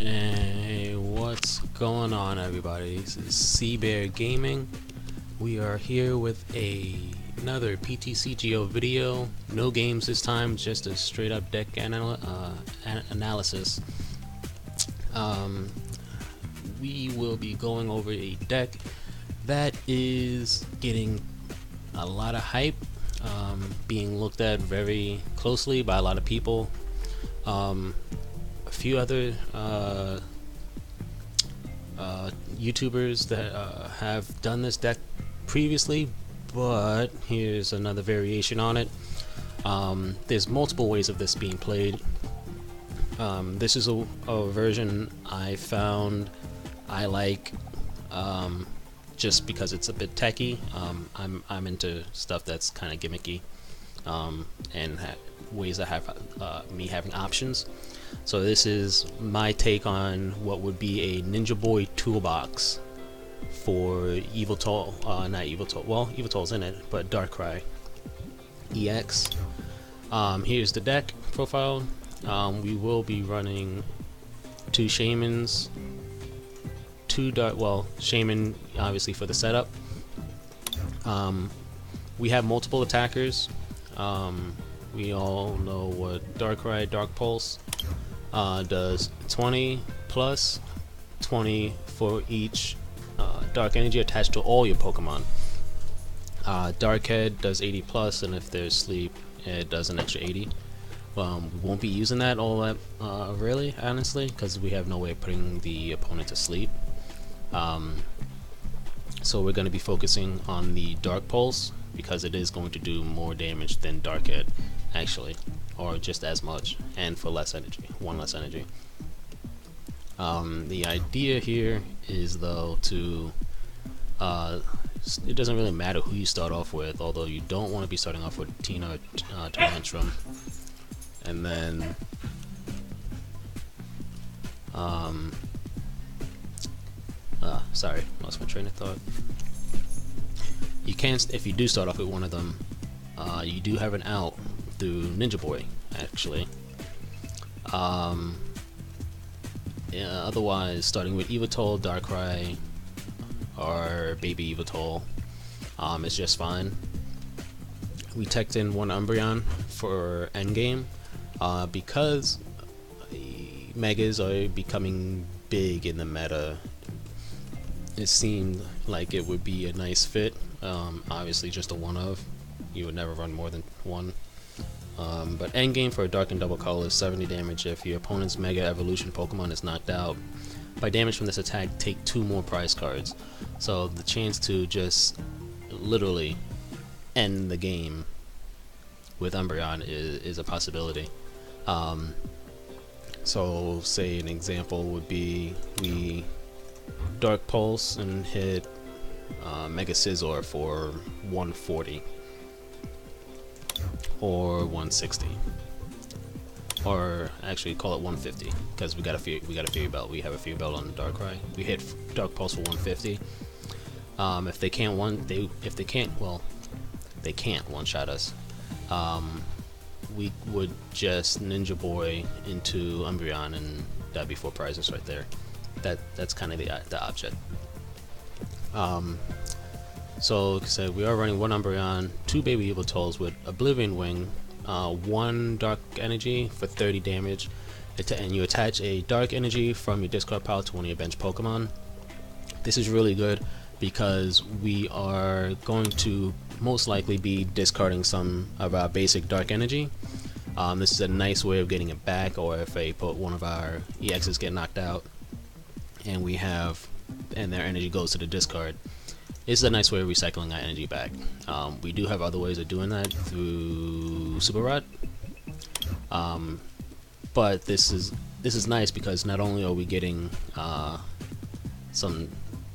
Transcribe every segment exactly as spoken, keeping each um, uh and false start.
Hey, what's going on, everybody? This is Seabear Gaming. We are here with a, another P T C G O video. No games this time, just a straight up deck anal uh, an analysis. Um, we will be going over a deck that is getting a lot of hype, um, being looked at very closely by a lot of people. Um, a few other uh, uh, YouTubers that uh, have done this deck previously, but here's another variation on it. Um, there's multiple ways of this being played. Um, this is a, a version I found I like, um, just because it's a bit techy. Um, I'm, I'm into stuff that's kind of gimmicky, um, and ha ways that have uh, me having options. So this is my take on what would be a Ninja Boy toolbox for Yveltal, uh, not Yveltal, well, Yveltal's in it, but Darkrai E X. Um, here's the deck profile. Um, we will be running two Shaymins, two Dark, well, Shaymin obviously for the setup. Um, we have multiple attackers. Um, we all know what Darkrai Dark Pulse uh, does, twenty plus, twenty for each uh, Dark Energy attached to all your Pokemon. Uh, Darkhead does eighty plus, and if they're asleep, it does an extra eighty. Um, we won't be using that all that uh, really, honestly, because we have no way of putting the opponent to sleep. Um, so we're going to be focusing on the Dark Pulse because it is going to do more damage than Darkhead, actually, or just as much, and for less energy, one less energy. Um, the idea here is, though, to uh, it doesn't really matter who you start off with, although you don't want to be starting off with Tina or uh, Tarantrum. And then um uh, sorry, lost my train of thought. You can't, if you do start off with one of them, uh, you do have an out through Ninja Boy, actually. Um, yeah, otherwise, starting with Yveltal, Darkrai, or Baby Yveltal, um, is just fine. We teched in one Umbreon for endgame. Uh, because Megas are becoming big in the meta, it seemed like it would be a nice fit. Um, obviously just a one of, you would never run more than one. Um, but endgame for a Dark and Double Color is seventy damage. If your opponent's Mega Evolution Pokemon is knocked out by damage from this attack, take two more prize cards. So the chance to just literally end the game with Umbreon is, is a possibility. Um, so say an example would be we Dark Pulse and hit uh, Mega Scizor for one forty or one sixty, or actually call it one fifty because we got a few, we got a Fury Belt. We have a Fury Belt on the Darkrai. We hit Dark Pulse for one fifty. Um, if they can't one, they if they can't well, they can't one-shot us. Um, we would just Ninja Boy into Umbreon, and that'd be four prizes right there. That that's kind of the the object. Um, so like I said, we are running one Umbreon, two Baby Yveltals with Oblivion Wing, uh, one Dark Energy for thirty damage, and you attach a Dark Energy from your discard pile to one of your bench Pokemon. This is really good because we are going to most likely be discarding some of our basic Dark Energy. Um, this is a nice way of getting it back, or if a put one of our E Xs get knocked out and we have and their energy goes to the discard, it's a nice way of recycling our energy back. Um, we do have other ways of doing that through Super Rod, um, but this is this is nice because not only are we getting uh, some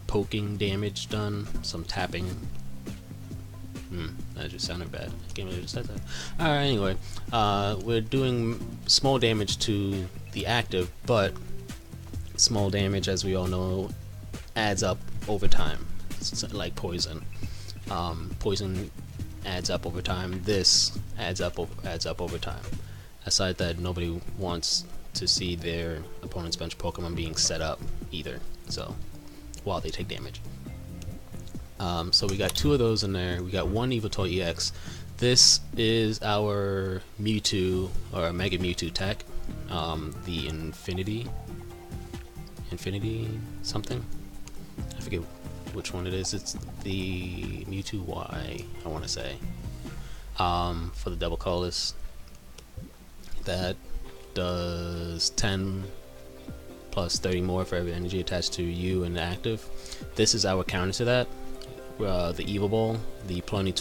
poking damage done, some tapping. Hmm, that just sounded bad. I can't believe I just said that. Alright, anyway, uh, we're doing small damage to the active, but small damage, as we all know, adds up over time. It's like poison. Um, poison adds up over time. This adds up, adds up over time. Aside that, nobody wants to see their opponent's bench Pokemon being set up either, so while they take damage. Um, so we got two of those in there. We got one Yveltal E X. This is our Mewtwo, or Mega Mewtwo tech, um, the Infinity, Infinity something? I forget which one it is. It's the Mewtwo Y, I want to say, um, for the double colorless. That does ten plus thirty more for every energy attached to you and active. This is our counter to that. Uh, the Evil Ball, the Plunny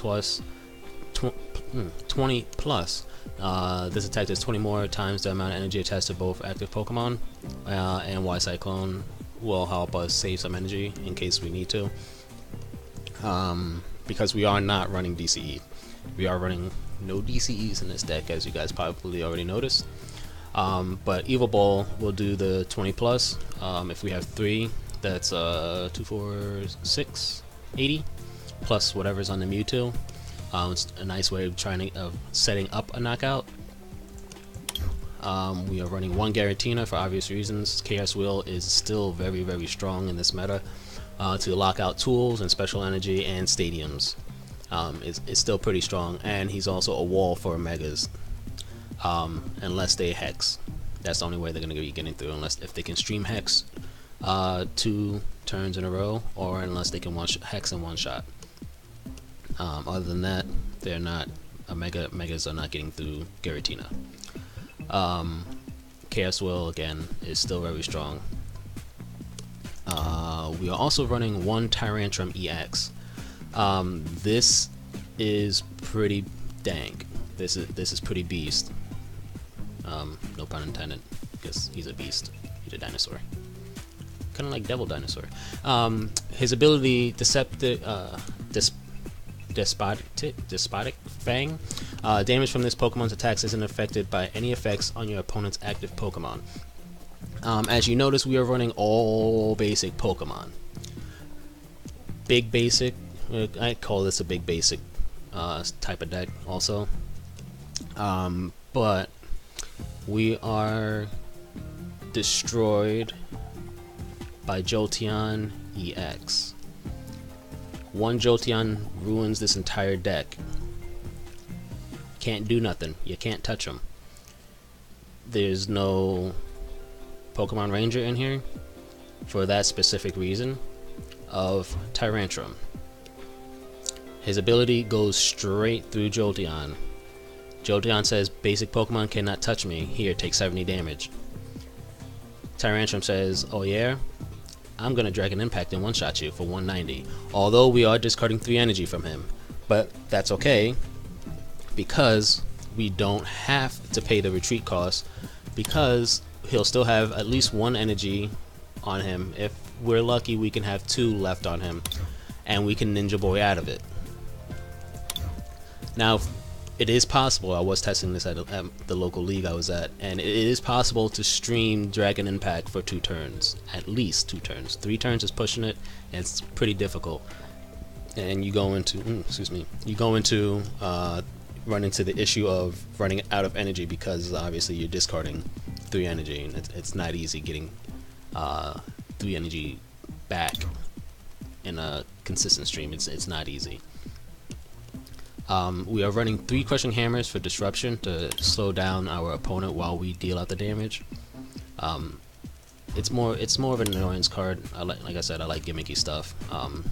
twenty plus. Uh, this attack does twenty more times the amount of energy attached to both active Pokemon, uh, and Y Cyclone will help us save some energy in case we need to. Um, because we are not running D C E. We are running no D C Es in this deck, as you guys probably already noticed. Um, but Evil Ball will do the twenty plus. Um, if we have three, that's uh, two, four, six, eighty, plus whatever's on the Mewtwo. Um, it's a nice way of trying to, of setting up a knockout. Um, we are running one Giratina for obvious reasons. Chaos Will is still very, very strong in this meta uh, to lock out tools and special energy and stadiums. Um, it's, it's still pretty strong, and he's also a wall for Megas, um, unless they Hex. That's the only way they're going to be getting through, unless if they can stream Hex uh, two turns in a row, or unless they can one sh Hex in one shot. Um, other than that, they're not a Mega. Megas are not getting through Giratina. Um, Chaos Will, again, is still very strong. Uh, we are also running one Tyrantrum E X. Um, this is pretty dang. This is this is pretty beast. Um, no pun intended, because he's a beast. He's a dinosaur, kind of like Devil Dinosaur. Um, his ability, Deceptive, uh, Dis Despotic, Despotic Fang. Uh, damage from this Pokemon's attacks isn't affected by any effects on your opponent's active Pokemon. Um, as you notice, we are running all basic Pokemon. Big basic. I call this a big basic uh, type of deck also, um, but we are destroyed by Jolteon E X. One Jolteon ruins this entire deck. Can't do nothing. You can't touch him. There's no Pokemon Ranger in here for that specific reason of Tyrantrum. His ability goes straight through Jolteon. Jolteon says, basic Pokemon cannot touch me. Here, take seventy damage. Tyrantrum says, oh yeah? I'm going to Dragon Impact and one-shot you for one ninety. Although we are discarding three energy from him. But that's okay, because we don't have to pay the retreat cost, because he'll still have at least one energy on him. If we're lucky, we can have two left on him, and we can Ninja Boy out of it. Now, it is possible, I was testing this at, a, at the local league I was at, and it is possible to stream Dragon Impact for two turns, at least two turns. Three turns is pushing it, and it's pretty difficult. And you go into, mm, excuse me, you go into, uh, run into the issue of running out of energy, because obviously you're discarding three energy, and it's, it's not easy getting uh, three energy back in a consistent stream. It's, it's not easy. Um, we are running three Crushing Hammers for disruption to slow down our opponent while we deal out the damage. Um, it's more it's more of an annoyance card. I like, like I said, I like gimmicky stuff. Um,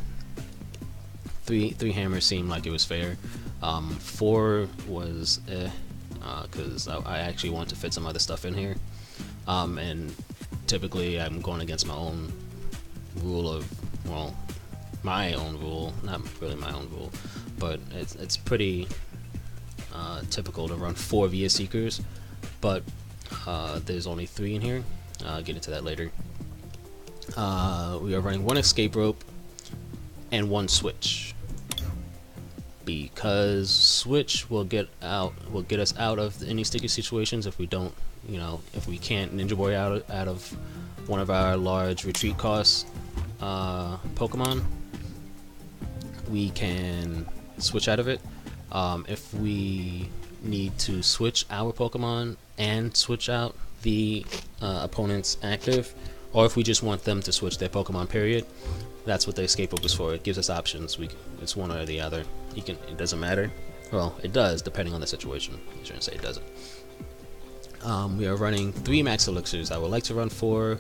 three three hammers seemed like it was fair. Um, four was eh, because uh, I, I actually want to fit some other stuff in here. Um, and typically, I'm going against my own rule of well. my own rule, not really my own rule, but it's, it's pretty uh, typical to run four V S Seekers, but uh, there's only three in here. Uh, I'll get into that later. Uh, we are running one Escape Rope and one Switch, because Switch will get out, will get us out of any sticky situations if we don't, you know, if we can't Ninja Boy out of, out of one of our large retreat costs uh, Pokemon. We can switch out of it. Um, if we need to switch our Pokemon and switch out the uh, opponent's active, or if we just want them to switch their Pokemon, period. That's what the escape rope is for. It gives us options. We, it's one or the other. You can, it doesn't matter. Well, it does, depending on the situation. I shouldn't say it doesn't. Um, we are running three Max Elixirs. I would like to run four.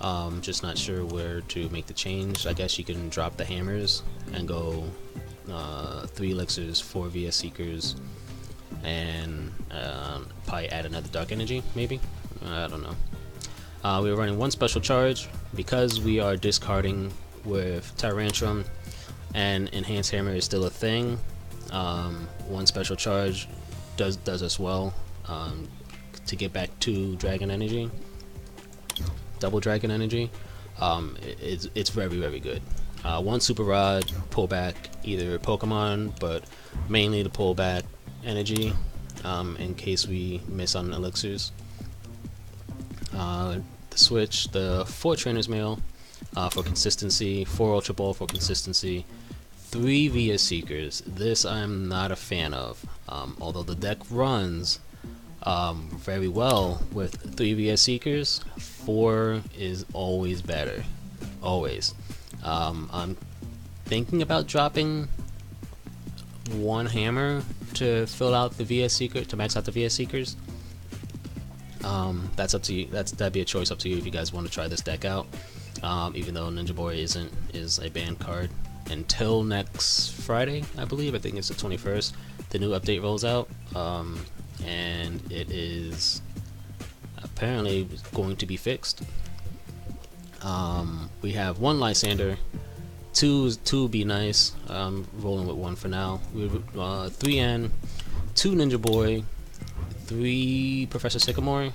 Um, just not sure where to make the change. I guess you can drop the hammers and go uh, three Elixirs, four V S Seekers, and uh, probably add another Dark Energy, maybe? I don't know. Uh, we are running one Special Charge because we are discarding with Tyrantrum, and Enhanced Hammer is still a thing. Um, one Special Charge does does us well um, to get back to Dragon Energy, Double Dragon Energy. Um, it, it's it's very very good. Uh, one Super Rod, pull back either Pokemon, but mainly to pull back energy um, in case we miss on elixirs. Uh, the switch, the Fortrainer's Mail uh, for consistency, four Ultra Ball for consistency. Three V S Seekers. This I'm not a fan of. Um, although the deck runs um, very well with three V S Seekers, four is always better. Always. Um, I'm thinking about dropping one hammer to fill out the V S Seeker, to max out the V S Seekers. Um, that's up to you. That's that'd be a choice up to you if you guys want to try this deck out. Um, even though Ninja Boy isn't is a banned card. Until next Friday, I believe. I think it's the twenty-first. The new update rolls out, um, and it is apparently going to be fixed. Um, we have one Lysander, two two be nice. Um, rolling with one for now. We uh, three N, two Ninja Boy, three Professor Sycamore,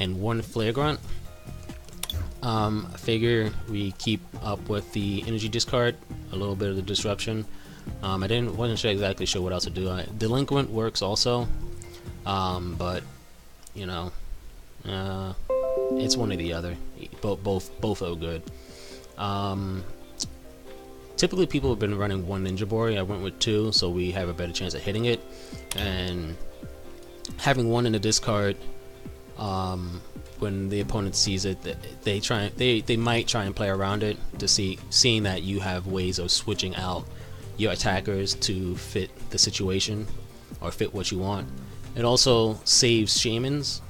and one Flare Grunt. Um, I figure we keep up with the energy discard, a little bit of the disruption. Um, I didn't wasn't sure exactly sure what else to do. I, delinquent works also, um, but you know, uh, it's one or the other. Both both both are good. Um, typically, people have been running one Ninja Boy. I went with two, so we have a better chance at hitting it. And having one in the discard. Um, when the opponent sees it, they try they they might try and play around it to see seeing that you have ways of switching out your attackers to fit the situation or fit what you want. It also saves Shaymins.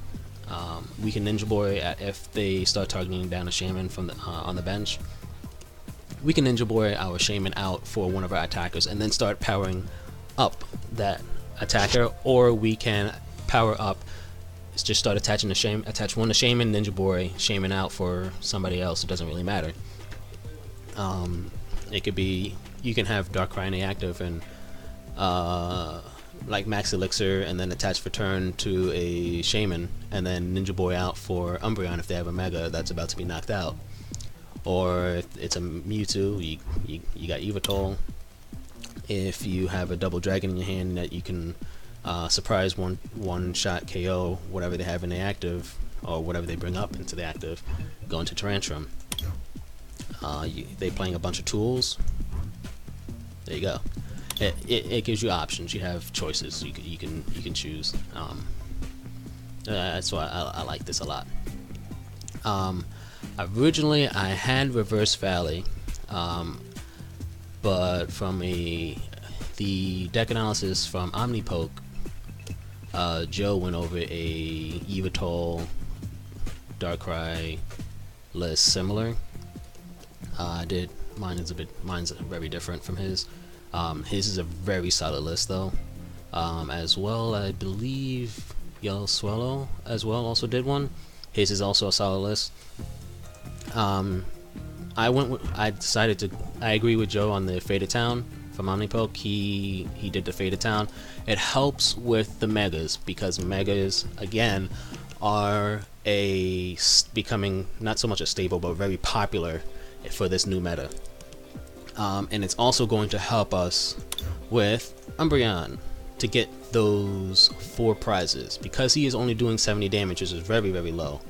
Um, we can Ninja Boy at, if they start targeting down a Shaymin from the, uh, on the bench. We can Ninja Boy our Shaymin out for one of our attackers and then start powering up that attacker, or we can power up. Just start attaching the shame, attach one to Shaymin, Ninja Boy, Shaymin out for somebody else. It doesn't really matter. Um, it could be you can have Darkrai active and uh, like Max Elixir, and then attach for turn to a Shaymin, and then Ninja Boy out for Umbreon if they have a Mega that's about to be knocked out, or if it's a Mewtwo, you you, you got Yveltal. If you have a Double Dragon in your hand that you can. Uh, surprise one one shot K O whatever they have in the active or whatever they bring up into the active, going to Tarantrum. Uh, you, they playing a bunch of tools. There you go. It, it, it gives you options. You have choices. You can you can you can choose. Um, uh, that's why I, I like this a lot. Um, originally I had Reverse Valley, um, but from a the deck analysis from OmniPoke. Uh, Joe went over a Yveltal Darkrai list similar. Uh, I did mine is a bit mine's very different from his. Um, his is a very solid list though. Um, as well, I believe Yellow Swallow as well also did one. His is also a solid list. Um, I went. With, I decided to. I agree with Joe on the Fated Town. From OmniPoke, he he did the Fated Town. It helps with the Megas because Megas again are a becoming not so much a staple but very popular for this new meta, um, and it's also going to help us with Umbreon to get those four prizes because he is only doing seventy damage, which is very very low.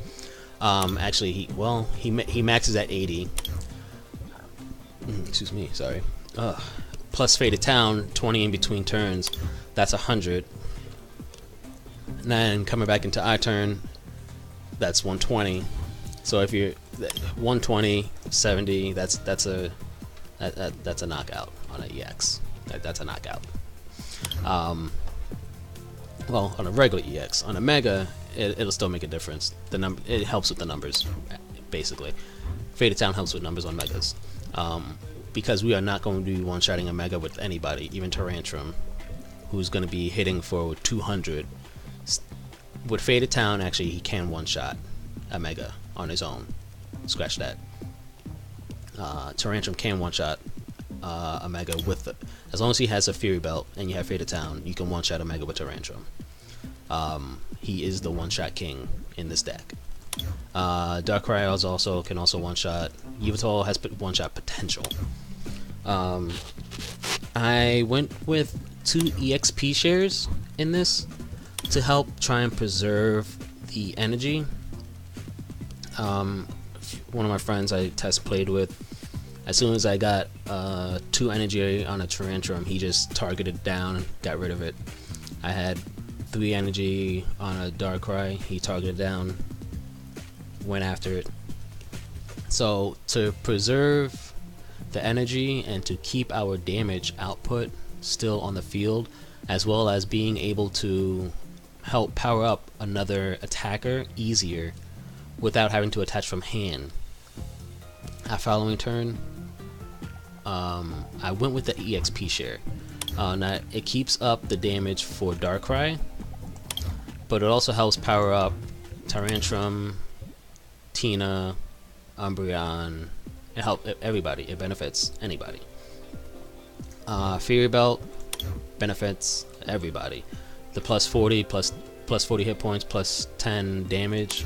Um, actually, he well he he maxes at eighty. Excuse me, sorry. Ugh. Plus Fated Town, twenty in between turns, that's one hundred. And then coming back into our turn, that's one twenty. So if you're one twenty, seventy, that's that's a that, that, that's a knockout on an E X. That, that's a knockout. Um, well, on a regular E X, on a Mega, it, it'll still make a difference. The number it helps with the numbers, basically. Fated Town helps with numbers on Megas, um, because we are not going to be one-shotting a Mega with anybody, even Tarantrum, who's going to be hitting for two hundred. With Fated Town, actually, he can one-shot a Mega on his own. Scratch that. Uh, Tarantrum can one-shot uh, a Mega with the, as long as he has a Fury Belt and you have Fated Town, you can one-shot a Mega with Tarantrum. Um, he is the one-shot king in this deck. Uh, Darkrai also can also one-shot. Yveltal has one-shot potential. Um, I went with two E X P shares in this to help try and preserve the energy. Um, one of my friends I test played with, as soon as I got uh, two energy on a Tarantrum, he just targeted down, got rid of it. I had three energy on a Darkrai, he targeted down, went after it. So to preserve the energy and to keep our damage output still on the field, as well as being able to help power up another attacker easier without having to attach from hand. Our following turn, um, I went with the E X P share. Uh, now it keeps up the damage for Darkrai, but it also helps power up Tyrantrum, Tina, Umbreon. It helps everybody. It benefits anybody. Uh, Fury Belt benefits everybody. The plus forty, plus plus forty hit points, plus ten damage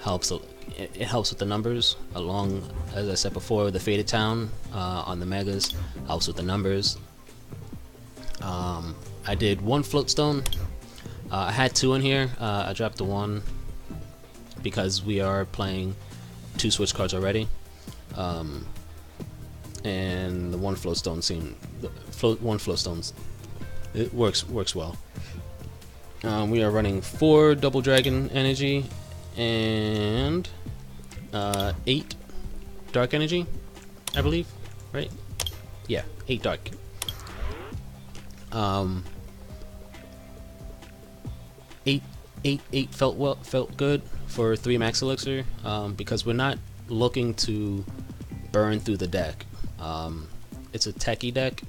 helps. It helps with the numbers, along, as I said before, the Fated Town uh, on the Megas helps with the numbers. Um, I did one Float Stone. Uh, I had two in here. Uh, I dropped the one because we are playing two switch cards already, um, and the one Float Stone seemed the float one Float Stones. It works works well. Um, we are running four Double Dragon Energy and uh, eight Dark Energy, I believe, right? Yeah, eight Dark. Um, eight, eight, eight felt well, felt good for three Max Elixir, um, because we're not looking to burn through the deck. Um, it's a techie deck,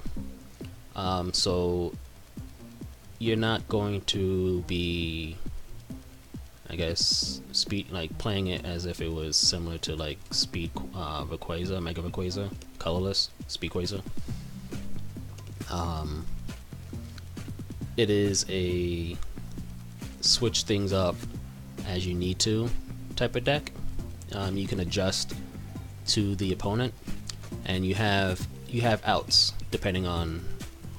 um, so you're not going to be, I guess, speed like playing it as if it was similar to like Speed uh, Rayquaza, Mega Rayquaza, colorless Speedquaza. Um, it is a switch things up as you need to type of deck. Um, you can adjust to the opponent, and you have you have outs depending on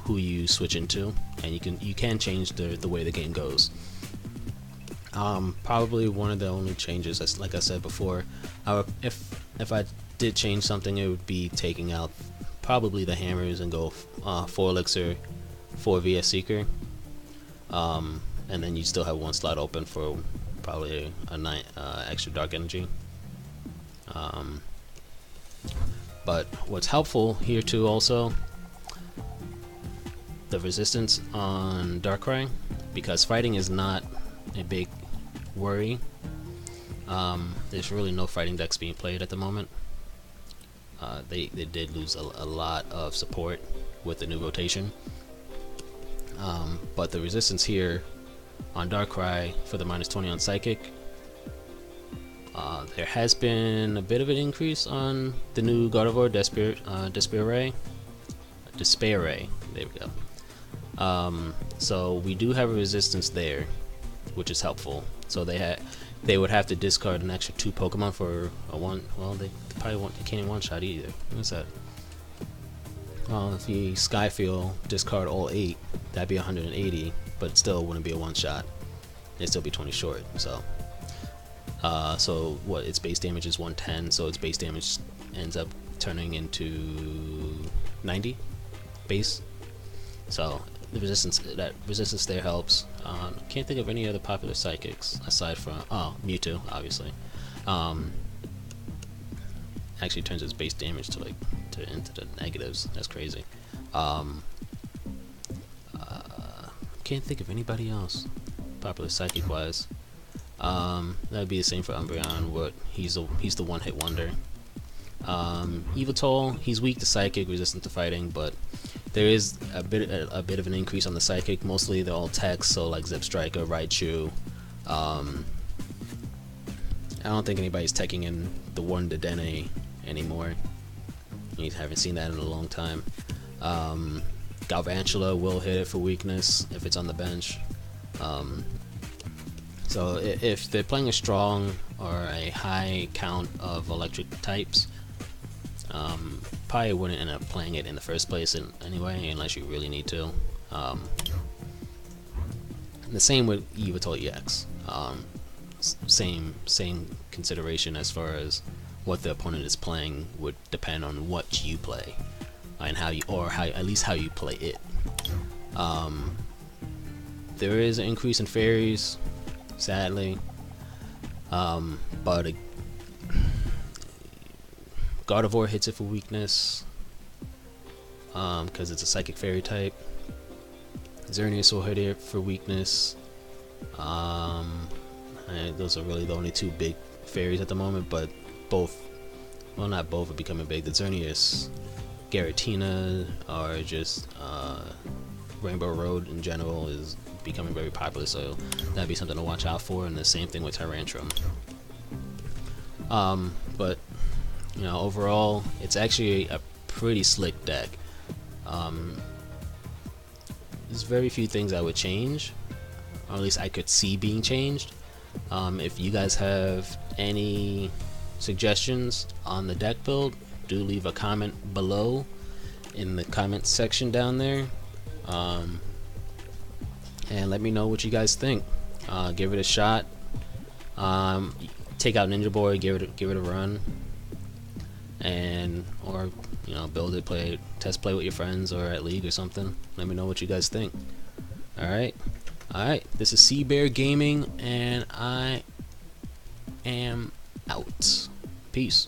who you switch into, and you can you can change the the way the game goes. Um, probably one of the only changes, like I said before, I would, if if I did change something, it would be taking out probably the hammers and go uh, four Elixir, four V S Seeker, um, and then you still have one slot open for probably a nine uh, extra Dark Energy. Um, but what's helpful here too, also the resistance on Darkrai, because fighting is not a big worry. Um, there's really no fighting decks being played at the moment. Uh, they, they did lose a, a lot of support with the new rotation. Um, but the resistance here on Darkrai for the minus twenty on Psychic, uh, there has been a bit of an increase on the new Gardevoir, Despair, uh, Despair Ray. Despair Ray, there we go. Um, so we do have a resistance there, which is helpful. So they had, they would have to discard an extra two Pokemon for a one. Well, they probably won't, they can't even one shot either. What's that? Well, if you Skyfield discard all eight, that'd be one hundred eighty, but it still wouldn't be a one shot. It'd still be twenty short. So, uh, so what? Its base damage is one ten, so its base damage ends up turning into ninety base. So the resistance that resistance there helps. Um, can't think of any other popular psychics aside from oh Mewtwo, obviously. Um, actually turns its base damage to like to into the negatives. That's crazy. Um, uh, can't think of anybody else popular psychic wise. Um, that would be the same for Umbreon. What he's the he's the one hit wonder. Um, Yveltal, he's weak to psychic, resistant to fighting, but there is a bit a, a bit of an increase on the psychic. Mostly they're all techs, so like Zip Striker, Raichu. Um, I don't think anybody's teching in the one to Dene anymore. You haven't seen that in a long time. Um, Galvantula will hit it for weakness if it's on the bench. Um, so if they're playing a strong or a high count of electric types, um, probably wouldn't end up playing it in the first place in, anyway, unless you really need to. Um, the same with Yveltal E X. Um, same same consideration as far as what the opponent is playing would depend on what you play and how you, or how at least how you play it. Um, there is an increase in fairies, sadly. Um, but a Gardevoir hits it for weakness um, because it's a psychic fairy type. Xerneas will hit it for weakness. Um, those are really the only two big fairies at the moment, but both, well, not both are becoming big. The Xerneas, Giratina, or just uh, Rainbow Road in general is becoming very popular, so that'd be something to watch out for, and the same thing with Tyrantrum. Um, but you know, overall, it's actually a pretty slick deck. Um, there's very few things I would change, or at least I could see being changed. Um, if you guys have any suggestions on the deck build, do leave a comment below in the comment section down there. Um, and let me know what you guys think. Uh, give it a shot. Um, take out Ninja Boy, give it give it a run, and or you know, build it, play it, test play with your friends or at League or something. Let me know what you guys think. All right, all right. This is Seabear Gaming, and I am out. Peace.